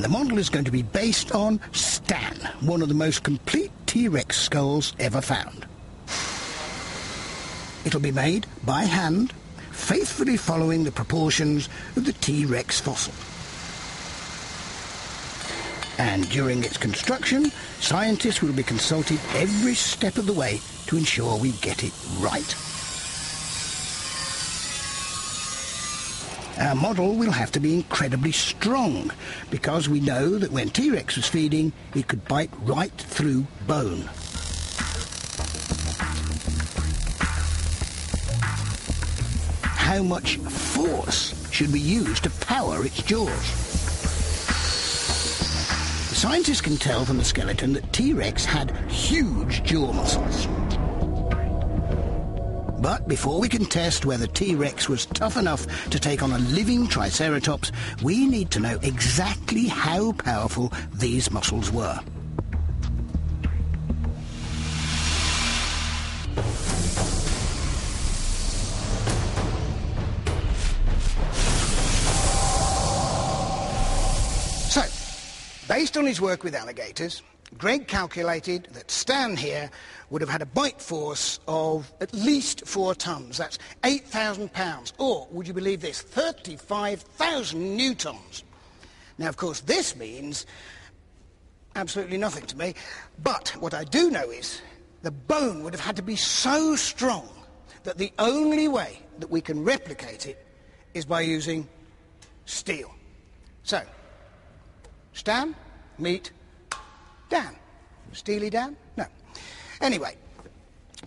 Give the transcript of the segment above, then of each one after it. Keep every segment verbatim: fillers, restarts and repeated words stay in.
and the model is going to be based on Stan, one of the most complete T-Rex skulls ever found. It'll be made by hand, faithfully following the proportions of the T-Rex fossil. And during its construction, scientists will be consulted every step of the way to ensure we get it right. Our model will have to be incredibly strong, because we know that when T-Rex was feeding, it could bite right through bone. How much force should we use to power its jaws? The scientists can tell from the skeleton that T-Rex had huge jaw muscles. But before we can test whether T-Rex was tough enough to take on a living Triceratops, we need to know exactly how powerful these muscles were. So, based on his work with alligators, Greg calculated that Stan here would have had a bite force of at least four tons. That's eight thousand pounds, or, would you believe this, thirty-five thousand newtons. Now, of course, this means absolutely nothing to me, but what I do know is the bone would have had to be so strong that the only way that we can replicate it is by using steel. So, Stan, meet Dan. Steely Dan? No. Anyway,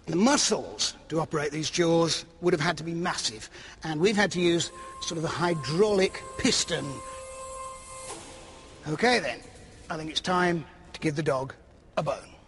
the muscles to operate these jaws would have had to be massive, and we've had to use sort of a hydraulic piston. Okay then, I think it's time to give the dog a bone.